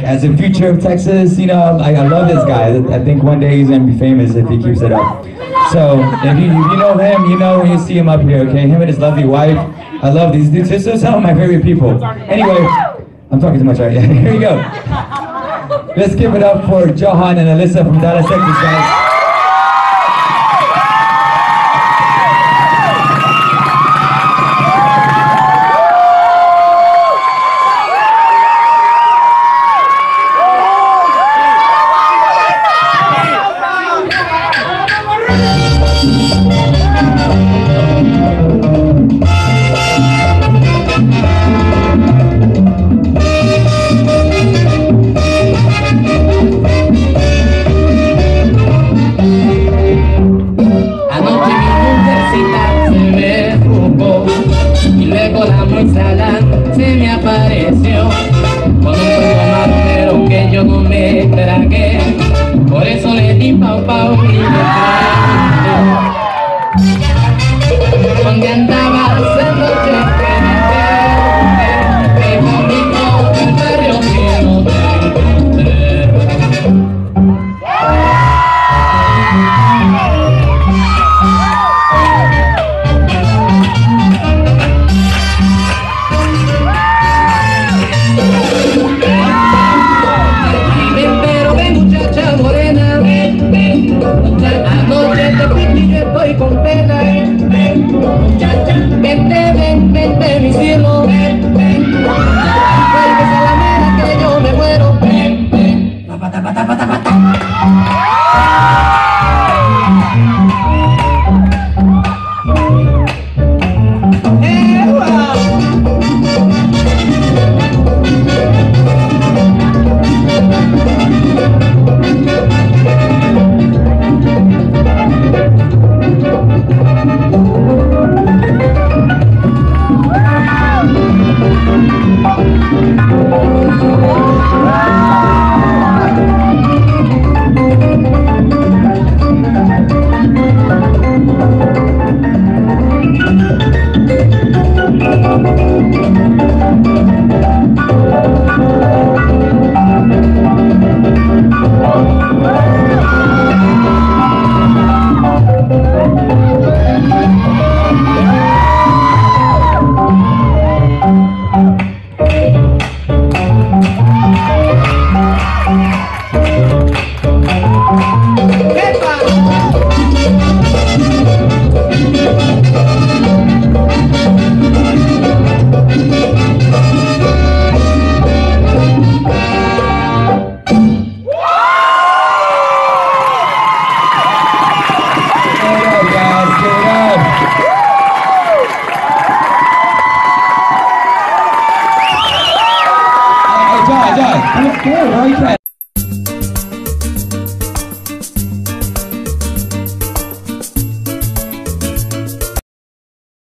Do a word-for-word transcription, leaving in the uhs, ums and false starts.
As a future of Texas, you know, I, I love this guy. I think one day he's going to be famous if he keeps it up. So, if you, if you know him, you know when you see him up here, okay? Him and his lovely wife. I love these dudes. This is some of my favorite people. Anyway, I'm talking too much, right? Here we go. Let's give it up for Johan and Alyssa from Dallas, Texas, guys. Good, right?